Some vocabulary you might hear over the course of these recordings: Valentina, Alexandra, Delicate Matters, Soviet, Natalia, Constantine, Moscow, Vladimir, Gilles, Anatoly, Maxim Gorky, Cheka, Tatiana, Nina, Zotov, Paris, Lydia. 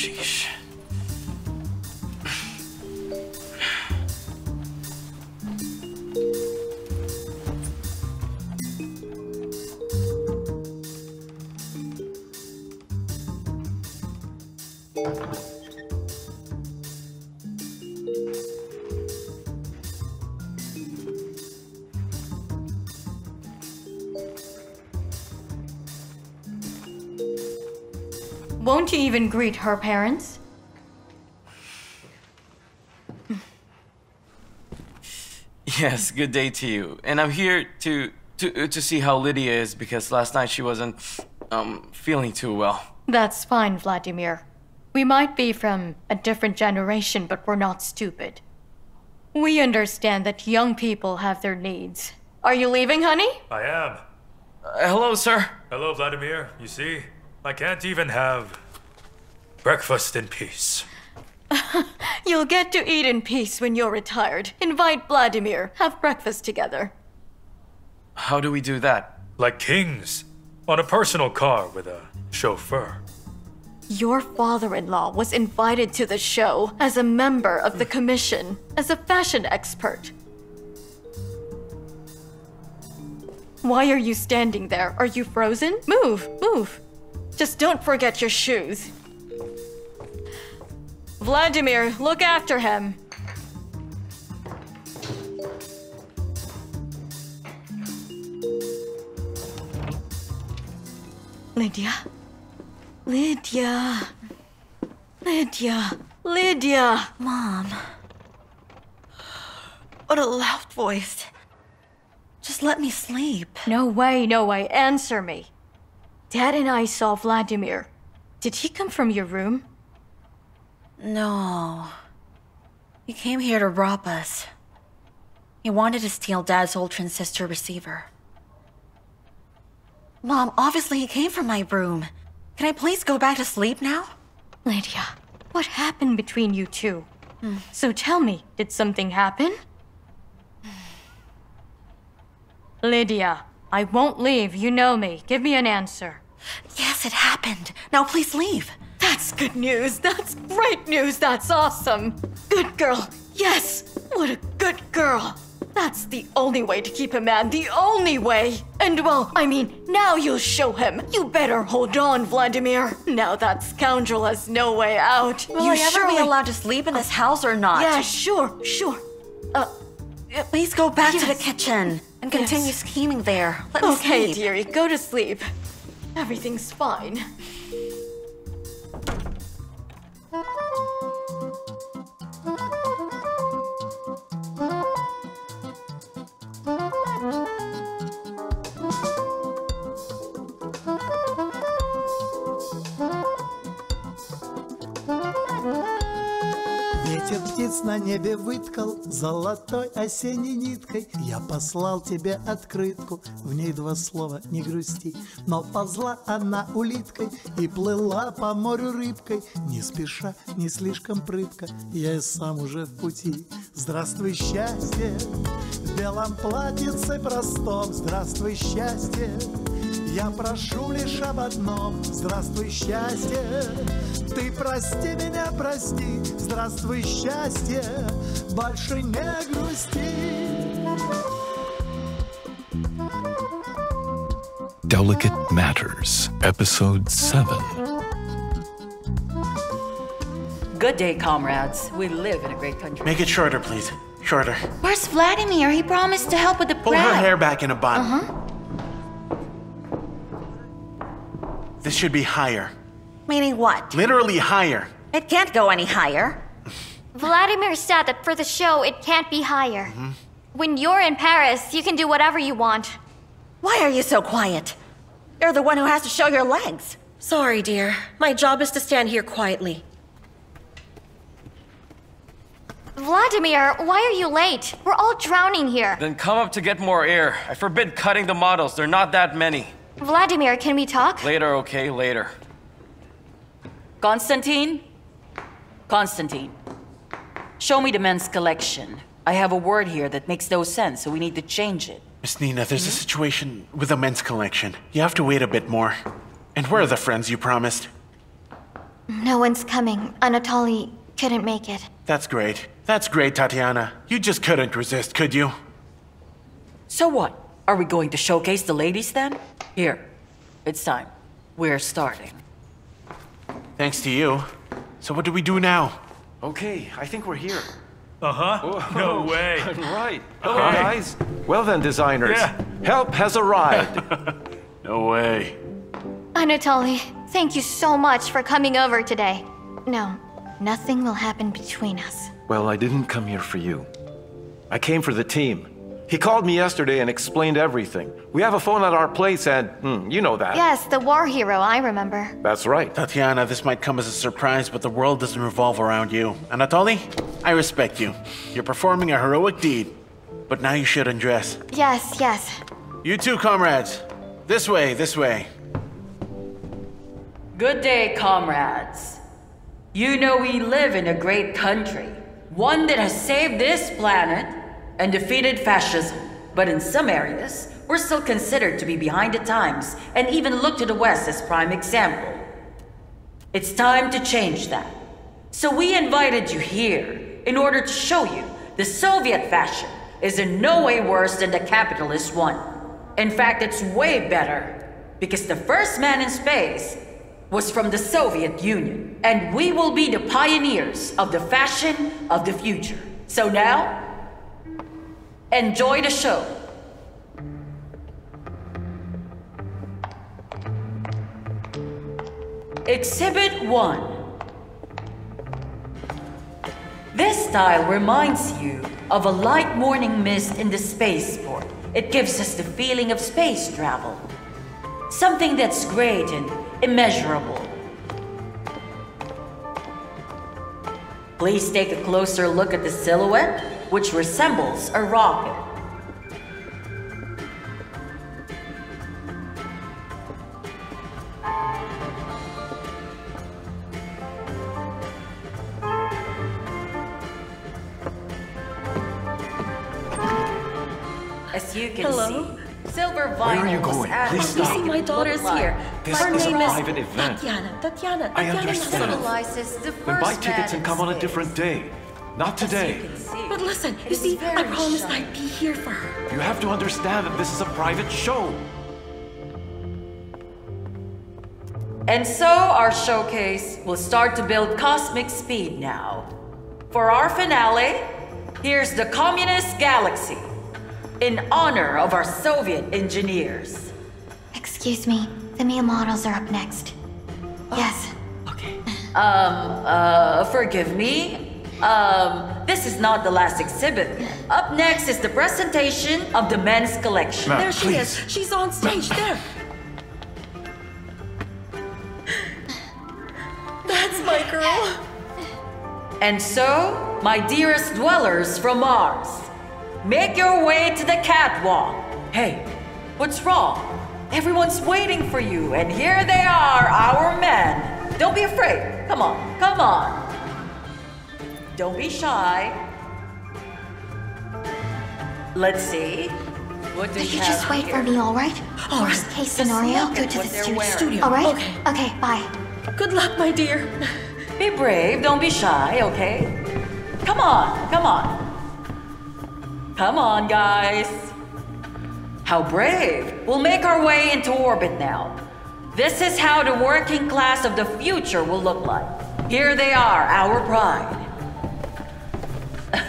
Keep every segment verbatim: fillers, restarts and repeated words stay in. Sheesh. Won't you even greet her parents? Yes, good day to you. And I'm here to to to see how Lydia is because last night she wasn't um feeling too well. That's fine, Vladimir. We might be from a different generation, but we're not stupid. We understand that young people have their needs. Are you leaving, honey? I am. Uh, hello, sir. Hello, Vladimir. You see, I can't even have breakfast in peace. You'll get to eat in peace when you're retired. Invite Vladimir. Have breakfast together. How do we do that? Like kings. On a personal car with a chauffeur. Your father-in-law was invited to the show as a member of the commission, as a fashion expert. Why are you standing there? Are you frozen? Move, move. Just don't forget your shoes. Vladimir, look after him. Lydia? Lydia. Lydia. Lydia. Mom. What a loud voice. Just let me sleep. No way, no way. Answer me. Dad and I saw Vladimir. Did he come from your room? No. He came here to rob us. He wanted to steal Dad's old transistor receiver. Mom, obviously he came from my room. Can I please go back to sleep now? Lydia, what happened between you two? Mm. So tell me, did something happen? Lydia. I won't leave. You know me. Give me an answer. Yes, it happened. Now please leave. That's good news. That's great news. That's awesome. Good girl. Yes. What a good girl. That's the only way to keep a man. The only way. And well, I mean, now you'll show him. You better hold on, Vladimir. Now that scoundrel has no way out. Will you I ever surely... be allowed to sleep in uh, this house or not? Yeah, sure, sure. Uh, please go back yes. to the kitchen. And continue yes. scheming there. Let me okay, sleep. Dearie, go to sleep. Everything's fine. Ветер птиц на небе выткал золотой осенней ниткой. Я послал тебе открытку, в ней два слова не грусти. Но ползла она улиткой и плыла по морю рыбкой. Не спеша, не слишком прытко, я и сам уже в пути. Здравствуй, счастье, в белом платьице простом. Здравствуй, счастье, я прошу лишь об одном. Здравствуй, счастье, ты прости меня, прости. Здравствуй, счастье, больше не грусти. Delicate Matters, Episode seven. Good day, comrades. We live in a great country. Make it shorter, please. Shorter. Where's Vladimir? He promised to help with the Pull bride. her hair back in a bun. Uh-huh. This should be higher. Meaning what? Literally higher. It can't go any higher. Vladimir said that for the show, it can't be higher. Mm-hmm. When you're in Paris, you can do whatever you want. Why are you so quiet? You're the one who has to show your legs. Sorry, dear. My job is to stand here quietly. Vladimir, why are you late? We're all drowning here. Then come up to get more air. I forbid cutting the models. They're not that many. Vladimir, can we talk? Later, okay, later. Constantine? Constantine, show me the men's collection. I have a word here that makes no sense, so we need to change it. Miss Nina, there's mm-hmm. a situation with the men's collection. You have to wait a bit more. And where are the friends you promised? No one's coming. Anatoly couldn't make it. That's great. That's great, Tatiana. You just couldn't resist, could you? So what? Are we going to showcase the ladies then? Here. It's time. We're starting. Thanks to you. So what do we do now? Okay, I think we're here. Uh-huh. Oh, no way. Right. Hello, okay. Guys. Well then, designers. Yeah. Help has arrived. No way. Anatoly, thank you so much for coming over today. No, nothing will happen between us. Well, I didn't come here for you. I came for the team. He called me yesterday and explained everything. We have a phone at our place and, mm, you know that. Yes, the war hero, I remember. That's right. Tatiana, this might come as a surprise, but the world doesn't revolve around you. Anatoly, I respect you. You're performing a heroic deed, but now you should undress. Yes, yes. You too, comrades. This way, this way. Good day, comrades. You know we live in a great country, one that has saved this planet and defeated fascism. But in some areas, we're still considered to be behind the times and even look to the West as prime example. It's time to change that. So we invited you here in order to show you the Soviet fashion is in no way worse than the capitalist one. In fact, it's way better, because the first man in space was from the Soviet Union, and we will be the pioneers of the fashion of the future. So now, enjoy the show. Exhibit one. This style reminds you of a light morning mist in the spaceport. It gives us the feeling of space travel. Something that's great and immeasurable. Please take a closer look at the silhouette, which resembles a rocket. As you can Hello? see, silver vinyl was added. Please stop. You see, my daughter's here. This Her is name a private is event. Tatiana, Tatiana, Tatiana. I understand. The first then buy tickets and come on a different day. Not today. But listen, you see, I promised I'd be here for her. You have to understand that this is a private show. And so our showcase will start to build cosmic speed now. For our finale, here's the Communist Galaxy, in honor of our Soviet engineers. Excuse me, the male models are up next. Oh. Yes. Okay. Um, uh, forgive me. Um, this is not the last exhibit. Up next is the presentation of the men's collection. Ma, there she please. is. She's on stage. Ma. There. That's my girl. And so, my dearest dwellers from Mars, make your way to the catwalk. Hey, what's wrong? Everyone's waiting for you, and here they are, our men. Don't be afraid. Come on, come on. Don't be shy. Let's see. What do you have just wait here? for me, all right? All Worst right. case scenario, go to the studio. studio. All right? Okay. Okay, bye. Good luck, my dear. Be brave. Don't be shy, okay? Come on. Come on. Come on, guys. How brave. We'll make our way into orbit now. This is how the working class of the future will look like. Here they are, our pride.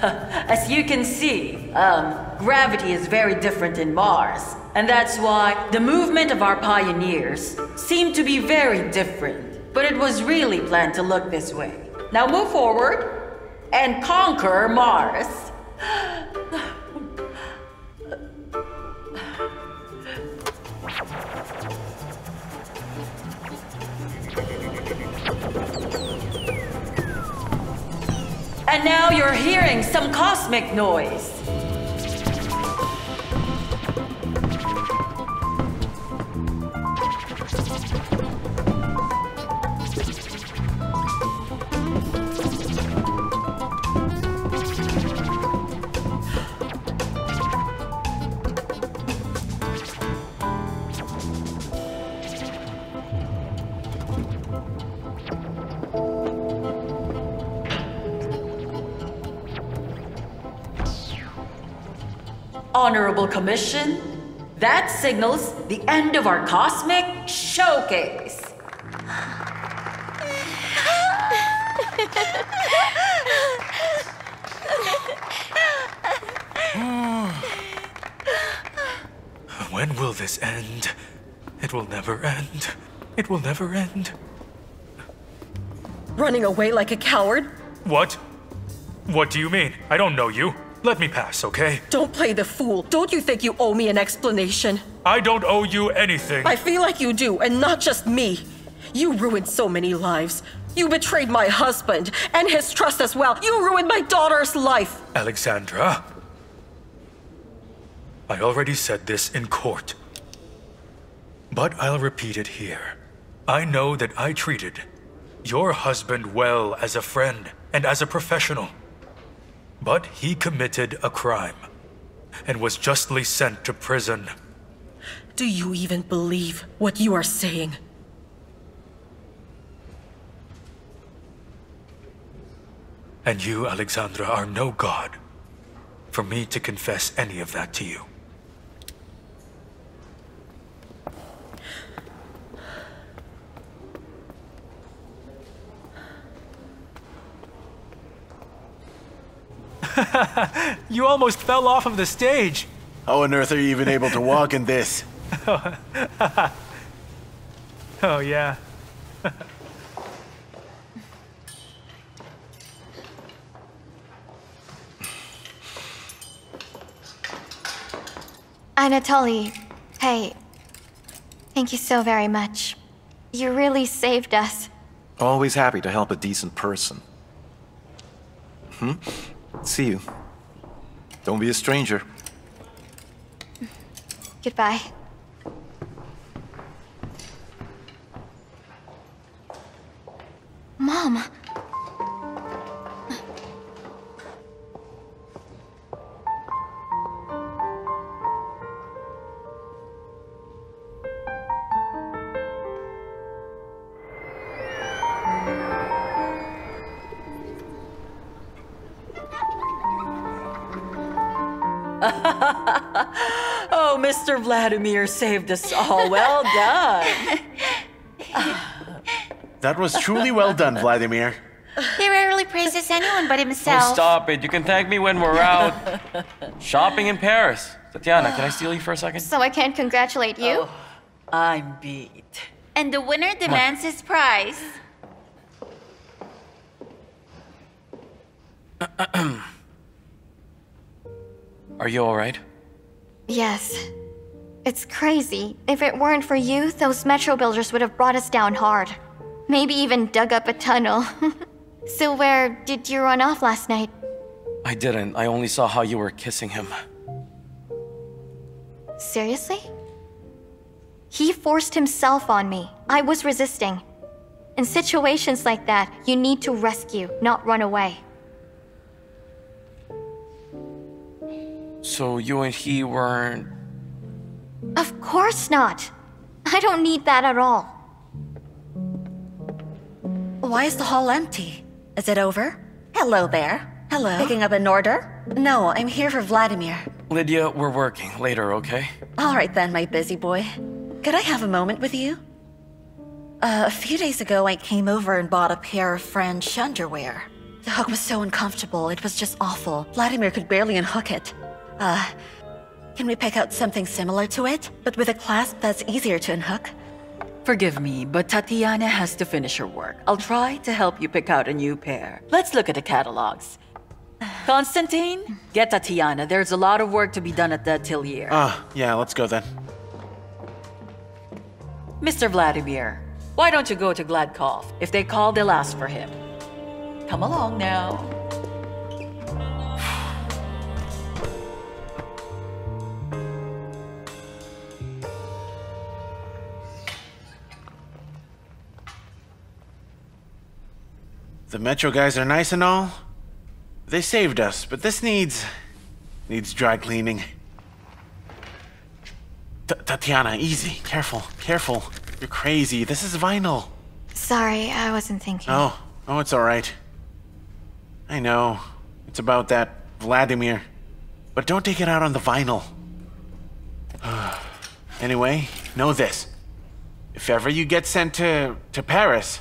As you can see, um, gravity is very different in Mars, and that's why the movement of our pioneers seemed to be very different. But it was really planned to look this way. Now move forward and conquer Mars. And now you're hearing some cosmic noise. honorable commission. That signals the end of our cosmic showcase. When will this end? It will never end. It will never end. Running away like a coward? What? What do you mean? I don't know you. Let me pass, okay? Don't play the fool. Don't you think you owe me an explanation? I don't owe you anything. I feel like you do, and not just me. You ruined so many lives. You betrayed my husband, and his trust as well. You ruined my daughter's life. Alexandra. I already said this in court. But I'll repeat it here. I know that I treated your husband well as a friend and as a professional. But he committed a crime and was justly sent to prison. Do you even believe what you are saying? And you, Alexandra, are no god for me to confess any of that to you. You almost fell off of the stage. How on earth are you even able to walk in this? Oh, yeah. Anatoly, hey, thank you so very much. You really saved us. Always happy to help a decent person. Hmm? See you. Don't be a stranger. Goodbye. Mom. Oh, Mister Vladimir saved us all. Well done. That was truly well done, Vladimir. He rarely praises anyone but himself. Oh, stop it. You can thank me when we're out. Shopping in Paris. Tatiana, can I steal you for a second? So I can't congratulate you? Oh, I'm beat. And the winner demands what? His prize. Are you all right? Yes. It's crazy. If it weren't for you, those metro builders would have brought us down hard. Maybe even dug up a tunnel. So where did you run off last night? I didn't. I only saw how you were kissing him. Seriously? He forced himself on me. I was resisting. In situations like that, you need to rescue, not run away. So you and he weren't... Of course not! I don't need that at all. Why is the hall empty? Is it over? Hello there. Hello. Picking up an order? No, I'm here for Vladimir. Lydia, we're working. Later, okay? All right then, my busy boy. Could I have a moment with you? Uh, a few days ago, I came over and bought a pair of French underwear. The hook was so uncomfortable, it was just awful. Vladimir could barely unhook it. Uh, can we pick out something similar to it, but with a clasp that's easier to unhook? Forgive me, but Tatiana has to finish her work. I'll try to help you pick out a new pair. Let's look at the catalogs. Constantine, get Tatiana. There's a lot of work to be done at the atelier. Ah, uh, yeah, let's go then. Mister Vladimir, why don't you go to Gladkov? If they call, they'll ask for him. Come along now. The metro guys are nice and all. They saved us, but this needs... needs dry cleaning. T Tatiana, easy. Careful, careful. You're crazy. This is vinyl. Sorry, I wasn't thinking. Oh, oh, it's all right. I know. It's about that Vladimir. But don't take it out on the vinyl. Anyway, know this. If ever you get sent to, to Paris,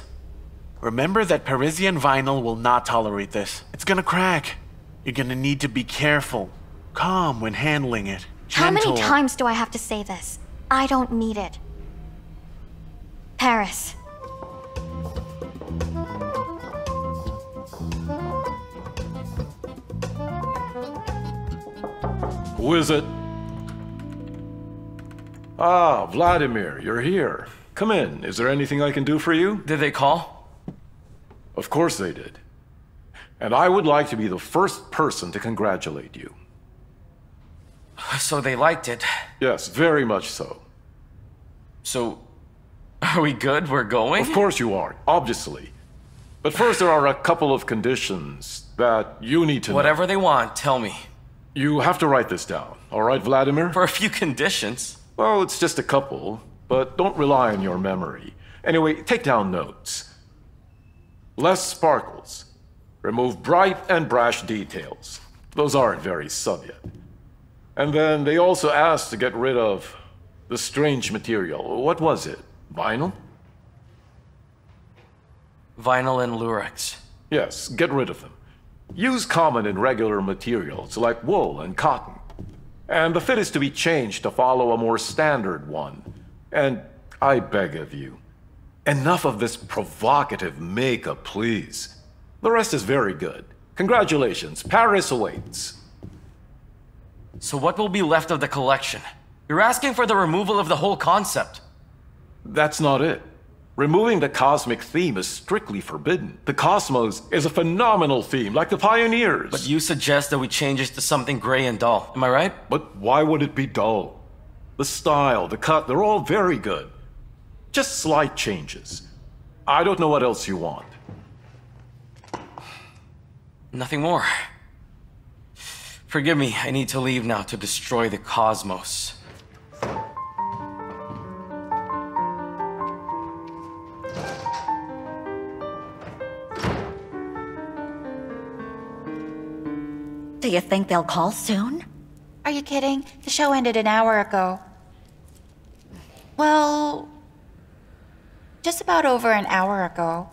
remember that Parisian vinyl will not tolerate this. It's gonna crack. You're gonna need to be careful, calm when handling it. Gentle. How many times do I have to say this? I don't need it. Paris. Who is it? Ah, Vladimir, you're here. Come in. Is there anything I can do for you? Did they call? Of course they did. And I would like to be the first person to congratulate you. So they liked it? Yes, very much so. So, are we good? We're going? Of course you are, obviously. But first there are a couple of conditions that you need to know. Whatever they want, tell me. You have to write this down, all right, Vladimir? For a few conditions? Well, it's just a couple, but don't rely on your memory. Anyway, take down notes. Less sparkles. Remove bright and brash details. Those aren't very Soviet. And then they also asked to get rid of the strange material. What was it? Vinyl? Vinyl and lurex. Yes, get rid of them. Use common and regular materials like wool and cotton. And the fit is to be changed to follow a more standard one. And I beg of you, enough of this provocative makeup, please. The rest is very good. Congratulations, Paris awaits. So what will be left of the collection? You're asking for the removal of the whole concept. That's not it. Removing the cosmic theme is strictly forbidden. The cosmos is a phenomenal theme, like the pioneers. But you suggest that we change it to something gray and dull. Am I right? But why would it be dull? The style, the cut, they're all very good. Just slight changes. I don't know what else you want. Nothing more. Forgive me, I need to leave now to destroy the cosmos. Do you think they'll call soon? Are you kidding? The show ended an hour ago. Well, just about over an hour ago.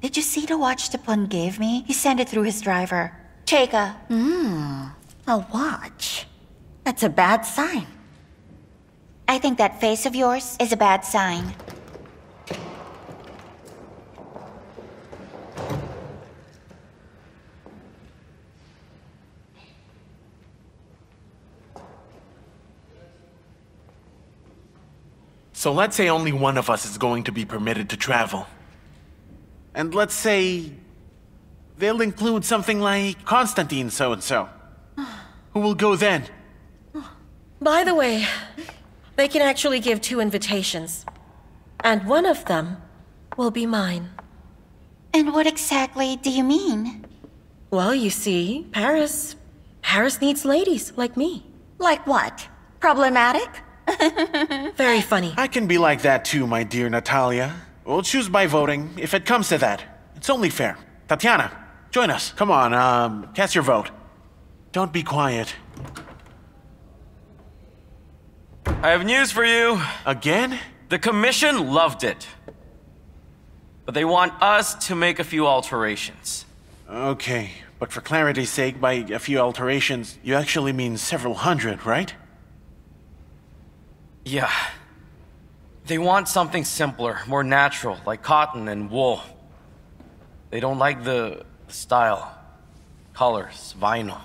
Did you see the watch Stepun gave me? He sent it through his driver. Cheka. Hmm. A watch? That's a bad sign. I think that face of yours is a bad sign. So let's say only one of us is going to be permitted to travel. And let's say they'll include something like Constantine so-and-so. Who will go then? By the way, they can actually give two invitations. And one of them will be mine. And what exactly do you mean? Well, you see, Paris. Paris needs ladies like me. Like what? Problematic? Very funny. I can be like that too, my dear Natalia. We'll choose by voting, if it comes to that. It's only fair. Tatiana, join us. Come on, um, cast your vote. Don't be quiet. I have news for you. Again? The commission loved it. But they want us to make a few alterations. Okay, but for clarity's sake, by a few alterations, you actually mean several hundred, right? Yeah. They want something simpler, more natural, like cotton and wool. They don't like the style, colors, vinyl.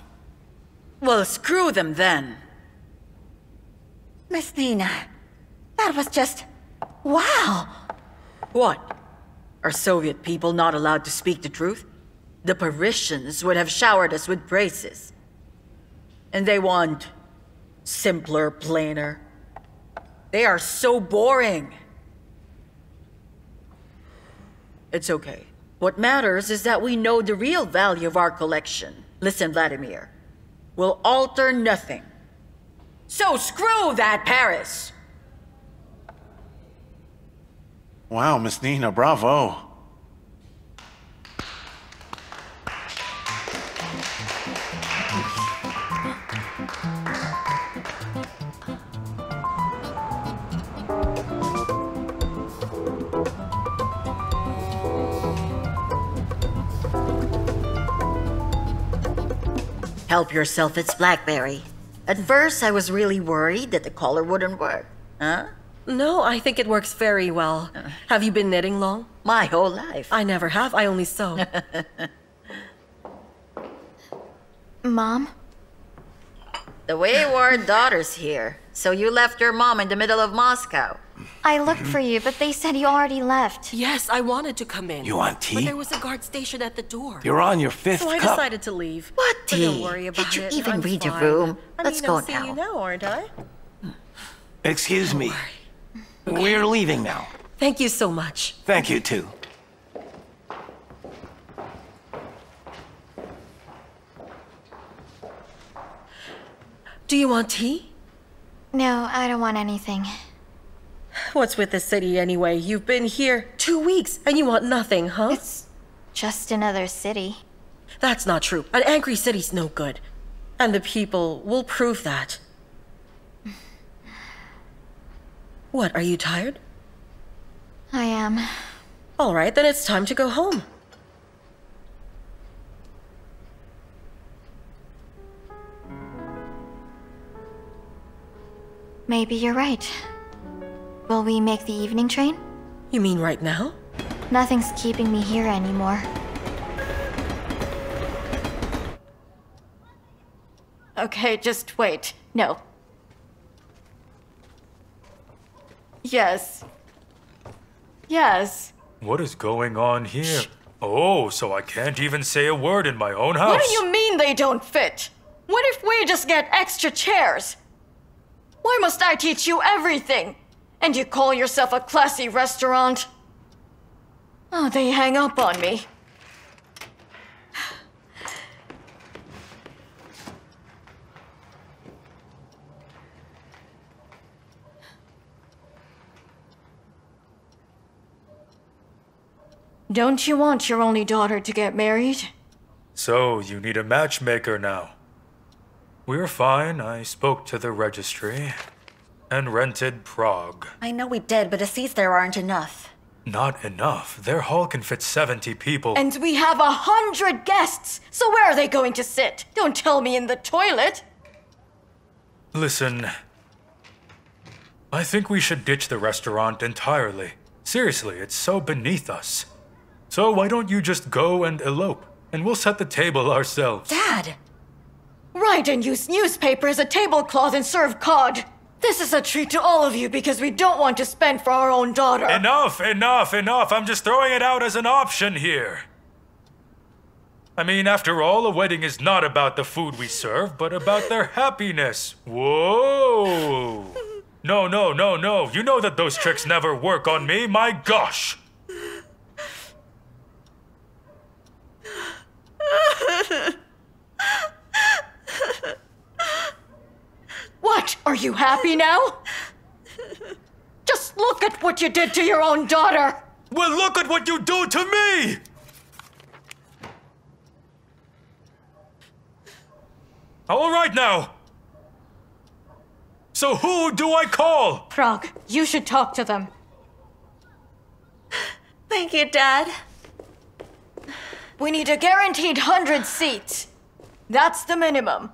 Well, screw them then. Miss Nina, that was just... wow! What? Are Soviet people not allowed to speak the truth? The Parisians would have showered us with praises. And they want... simpler, plainer. They are so boring. It's okay. What matters is that we know the real value of our collection. Listen, Vladimir. We'll alter nothing. So screw that, Paris! Wow, Miss Nina, bravo. Help yourself, it's blackberry. At first, I was really worried that the collar wouldn't work. Huh? No, I think it works very well. Have you been knitting long? My whole life. I never have. I only sew. Mom? The wayward daughter's here. So you left your mom in the middle of Moscow. I looked for you, but they said you already left. Yes, I wanted to come in. You want tea? But there was a guard stationed at the door. You're on your fifth cup. So I cup. decided to leave. What tea? Don't worry about Did you it. even I'm read fine. your room? I Let's mean, go I'm now. You now, aren't I? Excuse me. Okay. We're leaving now. Thank you so much. Thank you, too. Do you want tea? No, I don't want anything. What's with the city anyway? You've been here two weeks and you want nothing, huh? It's just another city. That's not true. An angry city's no good. And the people will prove that. What, are you tired? I am. All right, then it's time to go home. Maybe you're right. Will we make the evening train? You mean right now? Nothing's keeping me here anymore. Okay, just wait. No. Yes. Yes. What is going on here? Shh. Oh, so I can't even say a word in my own house. What do you mean they don't fit? What if we just get extra chairs? Why must I teach you everything? And you call yourself a classy restaurant? Oh, they hang up on me. Don't you want your only daughter to get married? So, you need a matchmaker now. We're fine. I spoke to the registry. And rented Prague. I know we did, but the seats there aren't enough. Not enough? Their hall can fit seventy people. And we have a hundred guests! So where are they going to sit? Don't tell me in the toilet! Listen, I think we should ditch the restaurant entirely. Seriously, it's so beneath us. So why don't you just go and elope, and we'll set the table ourselves. Dad! Write and use newspaper as a tablecloth and serve cod! This is a treat to all of you because we don't want to spend for our own daughter. Enough, enough, enough. I'm just throwing it out as an option here. I mean, after all, a wedding is not about the food we serve, but about their happiness. Whoa. No, no, no, no. You know that those tricks never work on me. My gosh. What? Are you happy now? Just look at what you did to your own daughter! Well, look at what you do to me! All right now! So who do I call? Prague, you should talk to them. Thank you, Dad. We need a guaranteed hundred seats. That's the minimum.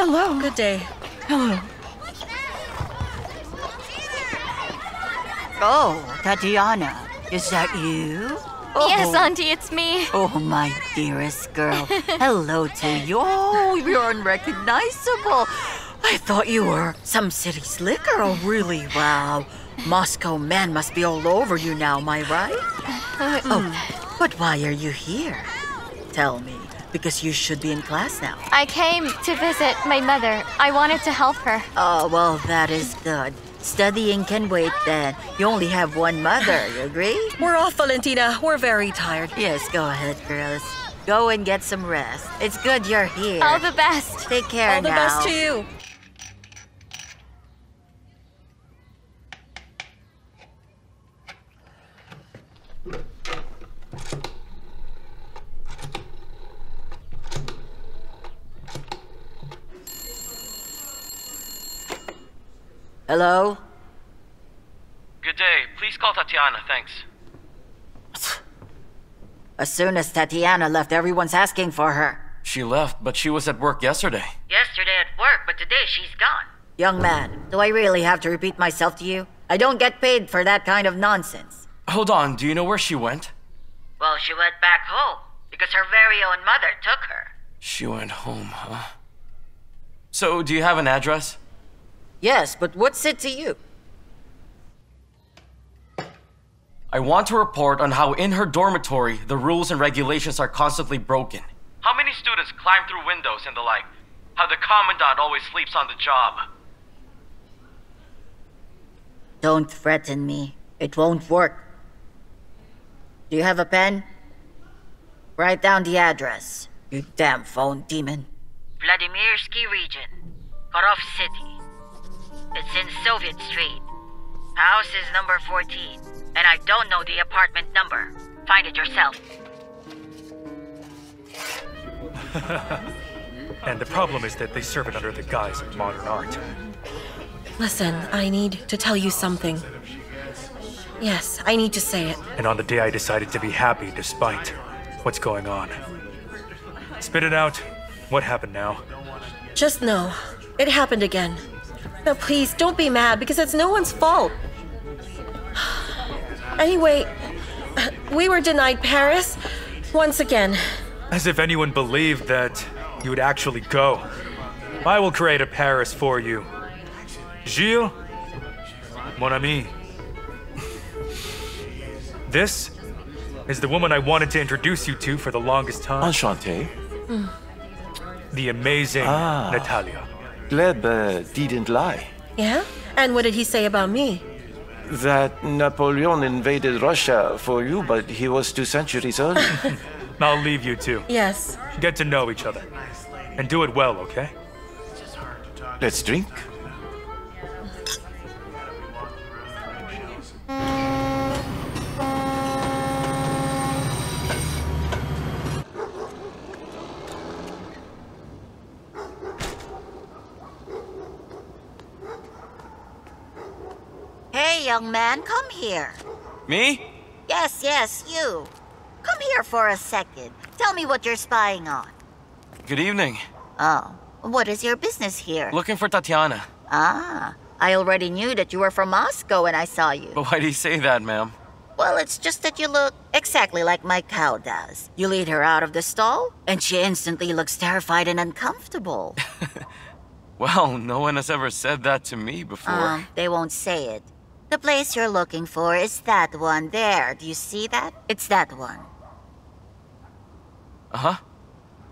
Hello. Good day. Hello. Oh, Tatiana, is that you? Oh. Yes, Auntie, it's me. Oh, my dearest girl. Hello to you. Oh, you're unrecognizable. I thought you were some city slicker. Oh, really? Wow. Moscow man must be all over you now, am I right? Uh, oh, but why are you here? Tell me. Because you should be in class now. I came to visit my mother. I wanted to help her. Oh, well, that is good. Studying can wait then. You only have one mother, you agree? We're off, Valentina. We're very tired. Yes, go ahead, girls. Go and get some rest. It's good you're here. All the best. Take care all now. All the best to you. Hello? Good day. Please call Tatiana, thanks. As soon as Tatiana left, everyone's asking for her. She left, but she was at work yesterday. Yesterday at work, but today she's gone. Young man, do I really have to repeat myself to you? I don't get paid for that kind of nonsense. Hold on, do you know where she went? Well, she went back home, because her very own mother took her. She went home, huh? So, do you have an address? Yes, but what's it to you? I want to report on how in her dormitory, the rules and regulations are constantly broken. How many students climb through windows and the like? How the commandant always sleeps on the job. Don't threaten me. It won't work. Do you have a pen? Write down the address, you damn phone demon. Vladimirsky region, Korov City. It's in Soviet Street. House is number fourteen, and I don't know the apartment number. Find it yourself. And the problem is that they serve it under the guise of modern art. Listen, I need to tell you something. Yes, I need to say it. And on the day I decided to be happy despite what's going on. Spit it out. What happened now? Just know, it happened again. Now please, don't be mad because it's no one's fault. Anyway, we were denied Paris once again. As if anyone believed that you would actually go. I will create a Paris for you. Gilles, mon ami. This is the woman I wanted to introduce you to for the longest time. Enchanté. Mm. The amazing ah, Natalia. Gleb uh, didn't lie. Yeah? And what did he say about me? That Napoleon invaded Russia for you, but he was two centuries early. I'll leave you two. Yes. Get to know each other. And do it well, okay? Let's drink. Hey, young man, come here. Me? Yes, yes, you. Come here for a second. Tell me what you're spying on. Good evening. Oh, what is your business here? Looking for Tatiana. Ah, I already knew that you were from Moscow when I saw you. But why do you say that, ma'am? Well, it's just that you look exactly like my cow does. You lead her out of the stall, and she instantly looks terrified and uncomfortable. Well, no one has ever said that to me before. Uh, they won't say it. The place you're looking for is that one there. Do you see that? It's that one. Uh-huh.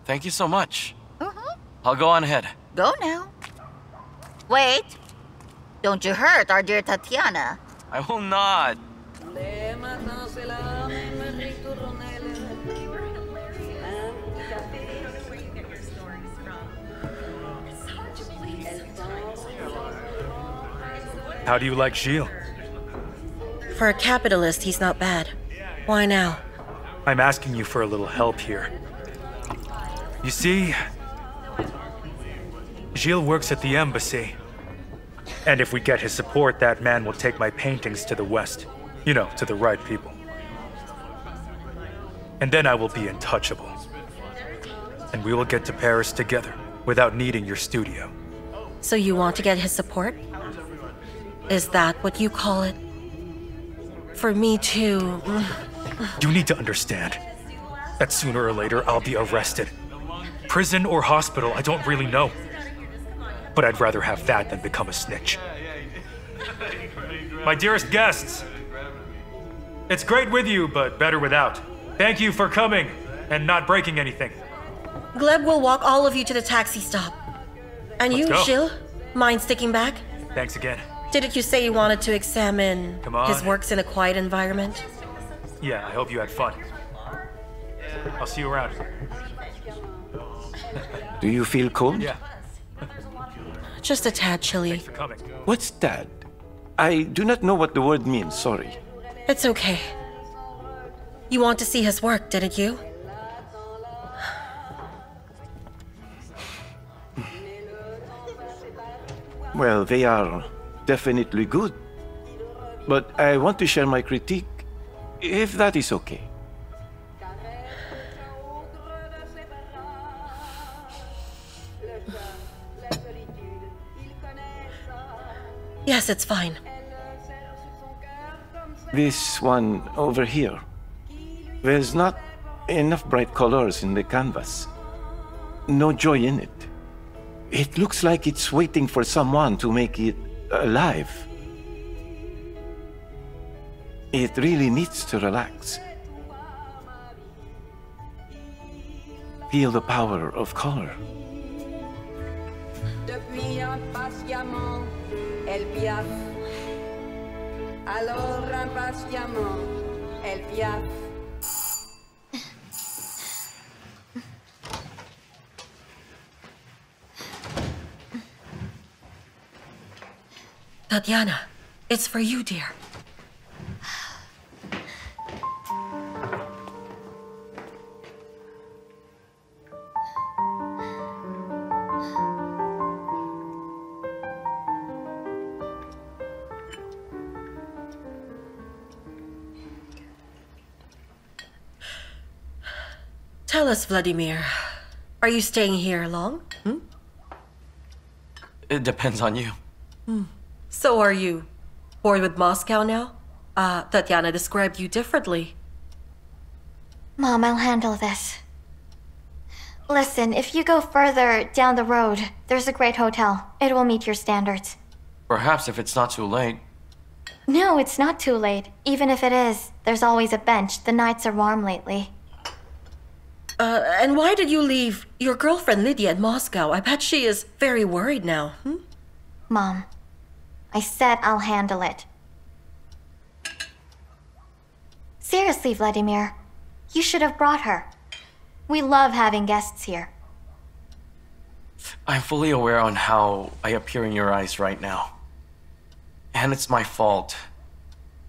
Thank you so much. Mm-hmm. I'll go on ahead. Go now. Wait. Don't you hurt our dear Tatiana. I will not. How do you like Gilles? For a capitalist, he's not bad. Why now? I'm asking you for a little help here. You see, Gilles works at the embassy. And if we get his support, that man will take my paintings to the West. You know, to the right people. And then I will be untouchable. And we will get to Paris together, without needing your studio. So you want to get his support? Is that what you call it? For me too. You need to understand that sooner or later I'll be arrested. Prison or hospital, I don't really know. But I'd rather have that than become a snitch. My dearest guests, it's great with you, but better without. Thank you for coming and not breaking anything. Gleb will walk all of you to the taxi stop. And Let's you, go. Gilles, mind sticking back? Thanks again. Didn't you say you wanted to examine his works in a quiet environment? Yeah, I hope you had fun. I'll see you around. Do you feel cold? Yeah. Just a tad chilly. What's tad? I do not know what the word means, sorry. It's okay. You want to see his work, didn't you? Well, they are definitely good. But I want to share my critique, if that is okay. Yes, it's fine. This one over here. There's not enough bright colors in the canvas. No joy in it. It looks like it's waiting for someone to make it alive. It really needs to relax. Feel the power of color. Tatiana, it's for you, dear. Tell us, Vladimir, are you staying here long? Hmm? It depends on you. Hmm. So are you. Bored with Moscow now? Uh, Tatiana described you differently. Mom, I'll handle this. Listen, if you go further down the road, there's a great hotel. It will meet your standards. Perhaps if it's not too late. No, it's not too late. Even if it is, there's always a bench. The nights are warm lately. Uh, and why did you leave your girlfriend Lydia in Moscow? I bet she is very worried now. Hmm? Mom, I said I'll handle it. Seriously, Vladimir, you should have brought her. We love having guests here. I'm fully aware on how I appear in your eyes right now. And it's my fault.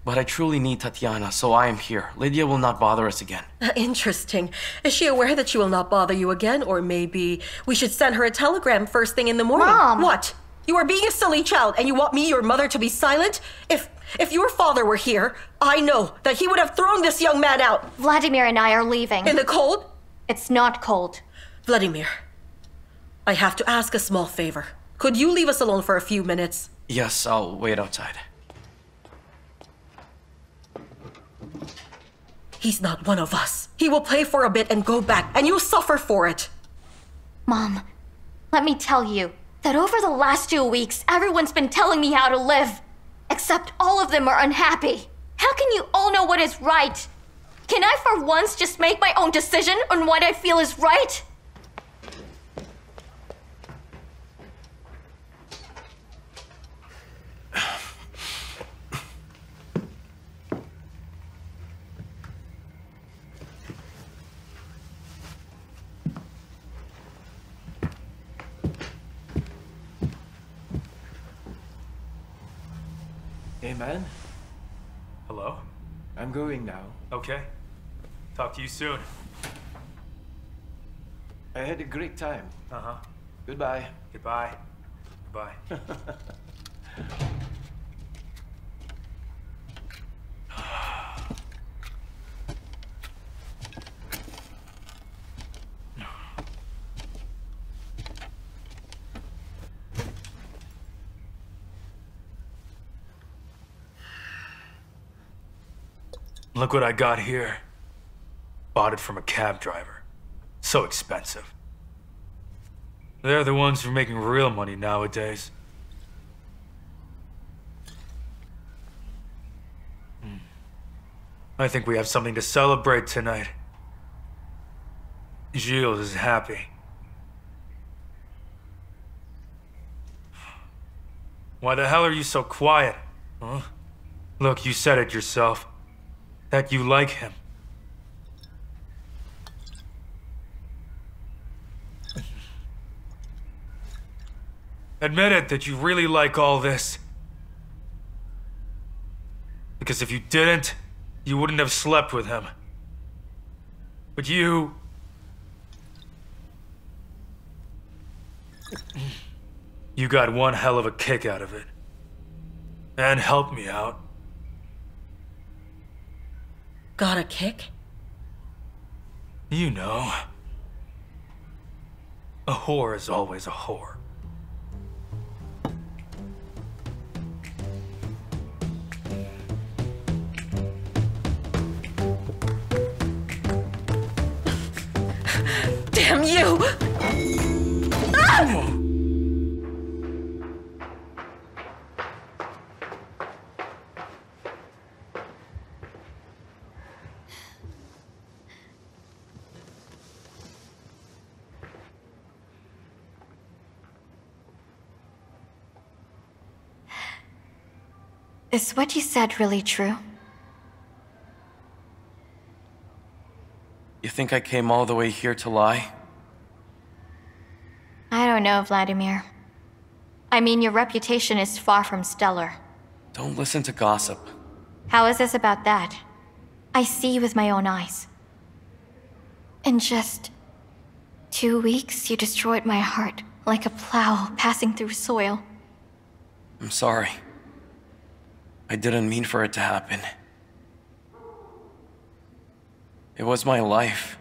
But I truly need Tatiana, so I am here. Lydia will not bother us again. Interesting. Is she aware that she will not bother you again? Or maybe we should send her a telegram first thing in the morning. Mom! What? You are being a silly child, and you want me, your mother, to be silent? If if your father were here, I know that he would have thrown this young man out. Vladimir and I are leaving. In the cold? It's not cold. Vladimir, I have to ask a small favor. Could you leave us alone for a few minutes? Yes, I'll wait outside. He's not one of us. He will play for a bit and go back, and you'll suffer for it. Mom, let me tell you. That over the last two weeks, everyone's been telling me how to live. Except all of them are unhappy. How can you all know what is right? Can I for once just make my own decision on what I feel is right? Hey, man. Hello? I'm going now. Okay. Talk to you soon. I had a great time. Uh-huh. Goodbye. Goodbye. Goodbye. Look what I got here. Bought it from a cab driver. So expensive. They're the ones who are making real money nowadays. Hmm. I think we have something to celebrate tonight. Gilles is happy. Why the hell are you so quiet? Huh? Look, you said it yourself. That you like him. Admit it, that you really like all this. Because if you didn't, you wouldn't have slept with him. But you... You got one hell of a kick out of it. And help me out. Got a kick? You know. A whore is always a whore. Damn you! Ah! Is what you said really true? You think I came all the way here to lie? I don't know, Vladimir. I mean, your reputation is far from stellar. Don't listen to gossip. How is this about that? I see with my own eyes. In just two weeks, you destroyed my heart like a plow passing through soil. I'm sorry. I didn't mean for it to happen. It was my life.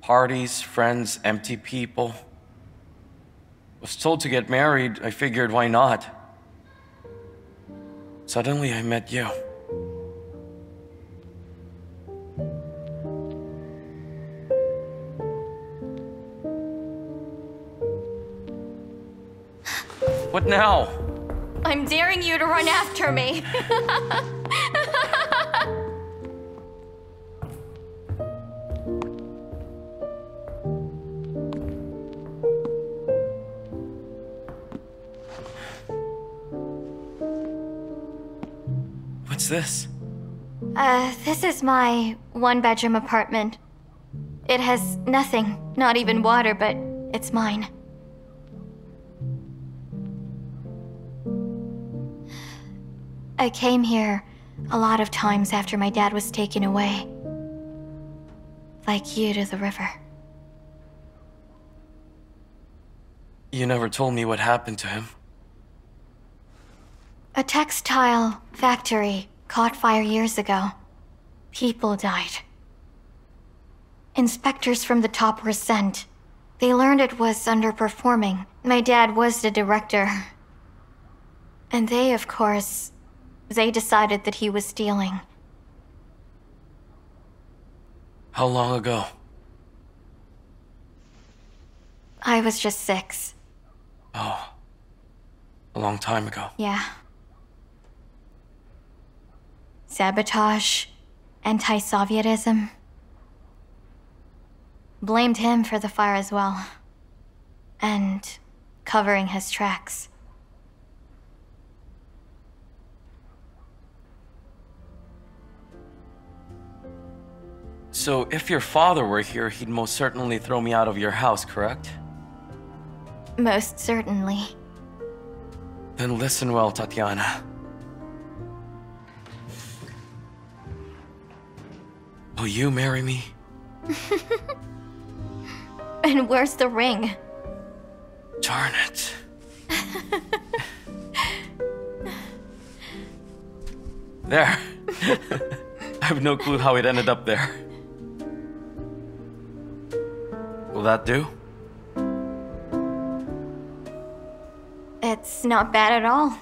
Parties, friends, empty people. Was told to get married, I figured why not? Suddenly I met you. What now? I'm daring you to run after me. What's this? Uh, this is my one-bedroom apartment. It has nothing, not even water, but it's mine. I came here a lot of times after my dad was taken away. Like you to the river. You never told me what happened to him. A textile factory caught fire years ago. People died. Inspectors from the top were sent. They learned it was underperforming. My dad was the director. And they, of course, they decided that he was stealing. How long ago? I was just six. Oh. A long time ago. Yeah. Sabotage, anti-Sovietism. Blamed him for the fire as well. And covering his tracks. So, if your father were here, he'd most certainly throw me out of your house, correct? Most certainly. Then listen well, Tatiana. Will you marry me? And where's the ring? Darn it. There. I have no clue how it ended up there. Will that do? It's not bad at all.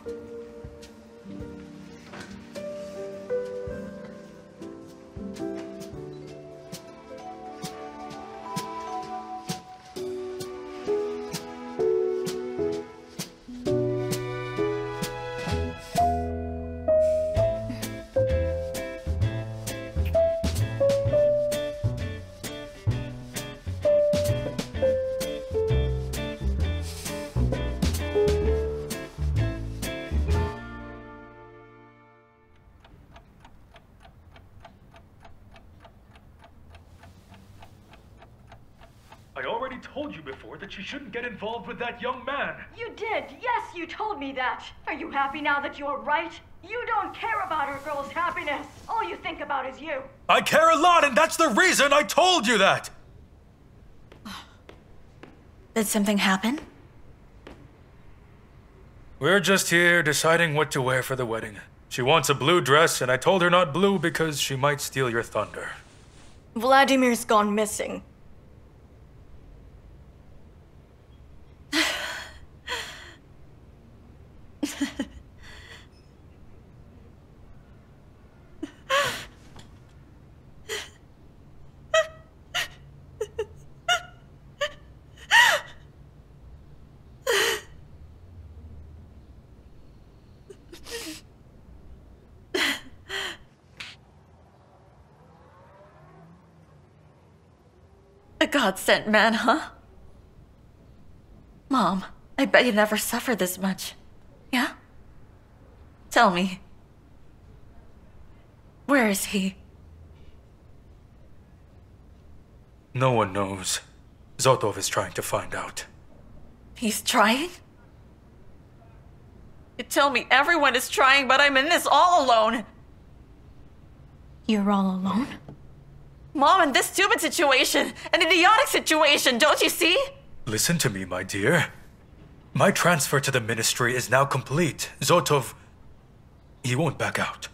You shouldn't get involved with that young man. You did. Yes, you told me that. Are you happy now that you're right? You don't care about her girl's happiness. All you think about is you. I care a lot, and that's the reason I told you that. Did something happen? We're just here deciding what to wear for the wedding. She wants a blue dress, and I told her not blue because she might steal your thunder. Vladimir's gone missing. God-sent man, huh? Mom, I bet you never suffered this much. Yeah? Tell me. Where is he? No one knows. Zotov is trying to find out. He's trying? You tell me everyone is trying, but I'm in this all alone. You're all alone? Mom, in this stupid situation, an idiotic situation, don't you see? Listen to me, my dear. My transfer to the ministry is now complete. Zotov, he won't back out.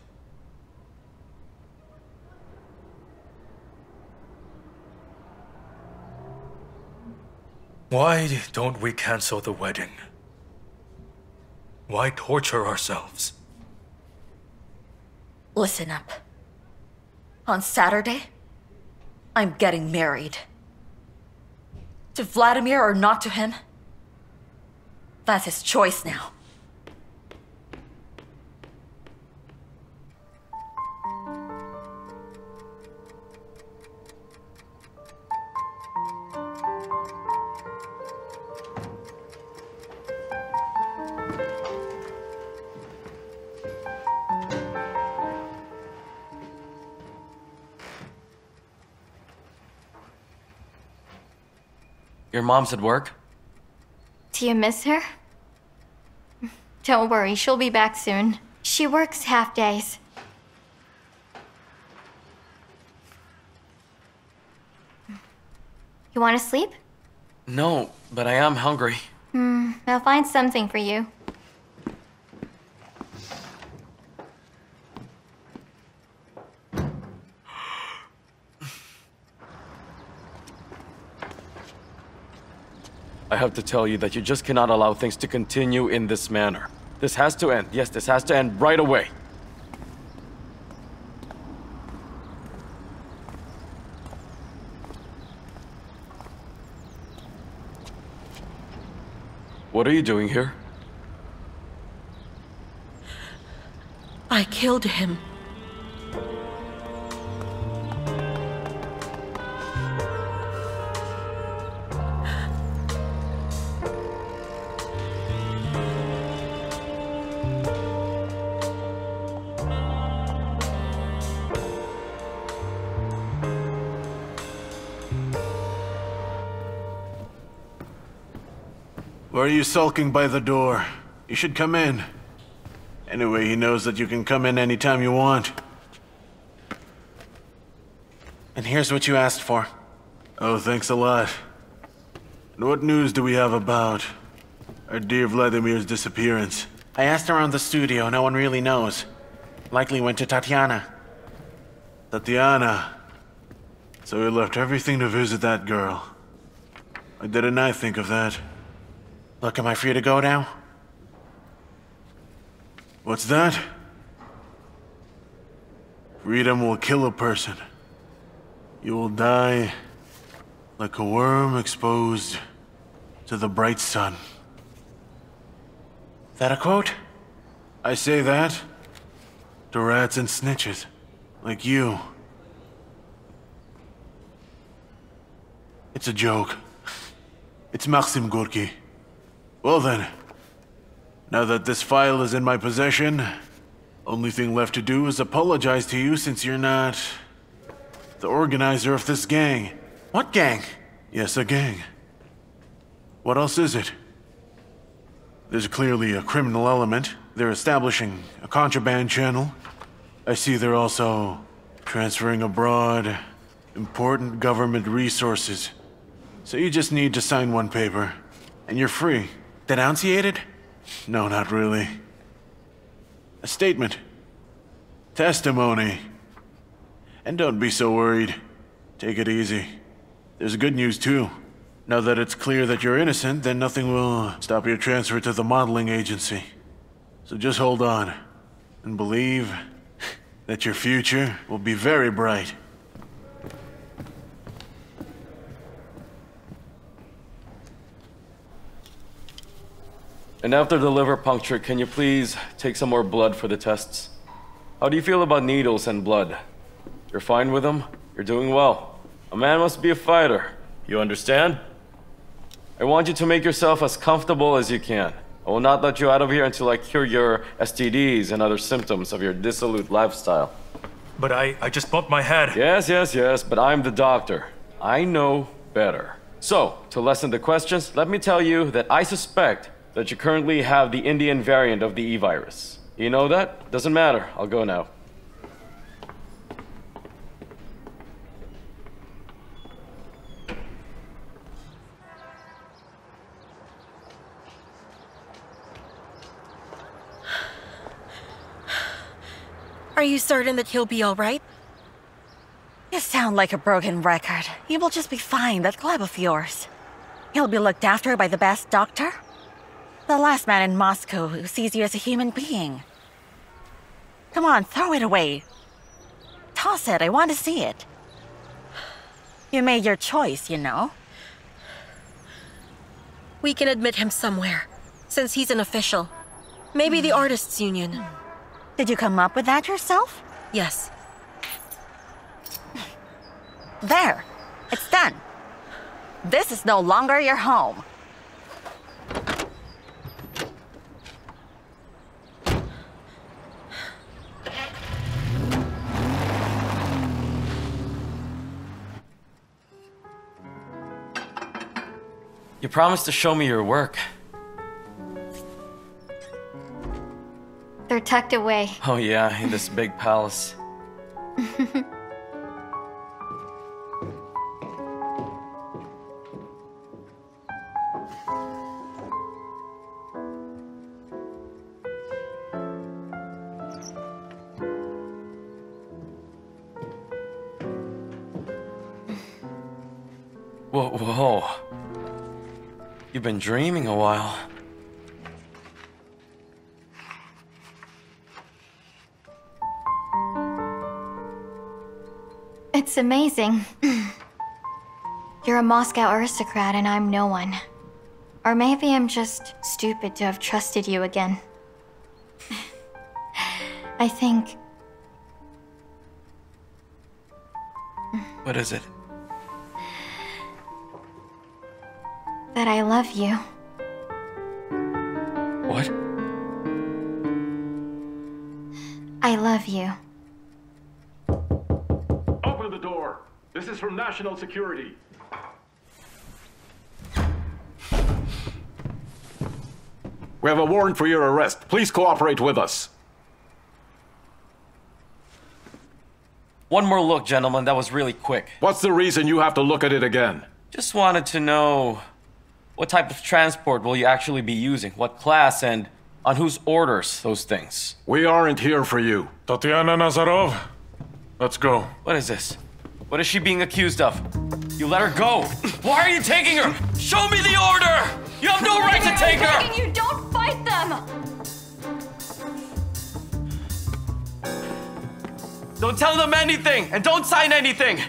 Why don't we cancel the wedding? Why torture ourselves? Listen up. On Saturday, I'm getting married. To Vladimir or not to him? That's his choice now. Your mom's at work? Do you miss her? Don't worry, she'll be back soon. She works half days. You want to sleep? No, but I am hungry. Hmm, I'll find something for you. I have to tell you that you just cannot allow things to continue in this manner. This has to end. Yes, this has to end right away. What are you doing here? I killed him. Why are you sulking by the door? You should come in. Anyway, he knows that you can come in anytime you want. And here's what you asked for. Oh, thanks a lot. And what news do we have about our dear Vladimir's disappearance? I asked around the studio, no one really knows. Likely went to Tatiana. Tatiana. So he left everything to visit that girl. Why didn't I think of that? Look, am I free to go now? What's that? Freedom will kill a person. You will die like a worm exposed to the bright sun. That a quote? I say that to rats and snitches, like you. It's a joke. It's Maxim Gorky. Well then, now that this file is in my possession, only thing left to do is apologize to you since you're not the organizer of this gang. What gang? Yes, a gang. What else is it? There's clearly a criminal element. They're establishing a contraband channel. I see they're also transferring abroad important government resources. So you just need to sign one paper, and you're free. Denunciated? No, not really. A statement. Testimony. And don't be so worried. Take it easy. There's good news, too. Now that it's clear that you're innocent, then nothing will stop your transfer to the modeling agency. So just hold on. And believe that your future will be very bright. And after the liver puncture, can you please take some more blood for the tests? How do you feel about needles and blood? You're fine with them? You're doing well. A man must be a fighter. You understand? I want you to make yourself as comfortable as you can. I will not let you out of here until I cure your S T Ds and other symptoms of your dissolute lifestyle. But I, I just bumped my head. Yes, yes, yes, but I'm the doctor. I know better. So, to lessen the questions, let me tell you that I suspect that you currently have the Indian variant of the E virus. You know that? Doesn't matter. I'll go now. Are you certain that he'll be all right? You sound like a broken record. You will just be fine, that club of yours. He'll be looked after by the best doctor. The last man in Moscow who sees you as a human being. Come on, throw it away. Toss it, I want to see it. You made your choice, you know. We can admit him somewhere, since he's an official. Maybe the Artists' Union. Did you come up with that yourself? Yes. There, it's done. This is no longer your home. You promised to show me your work. They're tucked away. Oh yeah, in this big palace. Whoa, whoa. You've been dreaming a while. It's amazing. You're a Moscow aristocrat and I'm no one. Or maybe I'm just stupid to have trusted you again. I think... What is it? That I love you. What? I love you. Open the door. This is from national security. We have a warrant for your arrest. Please cooperate with us. One more look, gentlemen. That was really quick. What's the reason you have to look at it again? Just wanted to know... What type of transport will you actually be using? What class and on whose orders those things? We aren't here for you. Tatiana Nazarov, let's go. What is this? What is she being accused of? You let her go. Why are you taking her? Show me the order! You have no right to take her! I'm begging you, don't fight them! Don't tell them anything and don't sign anything!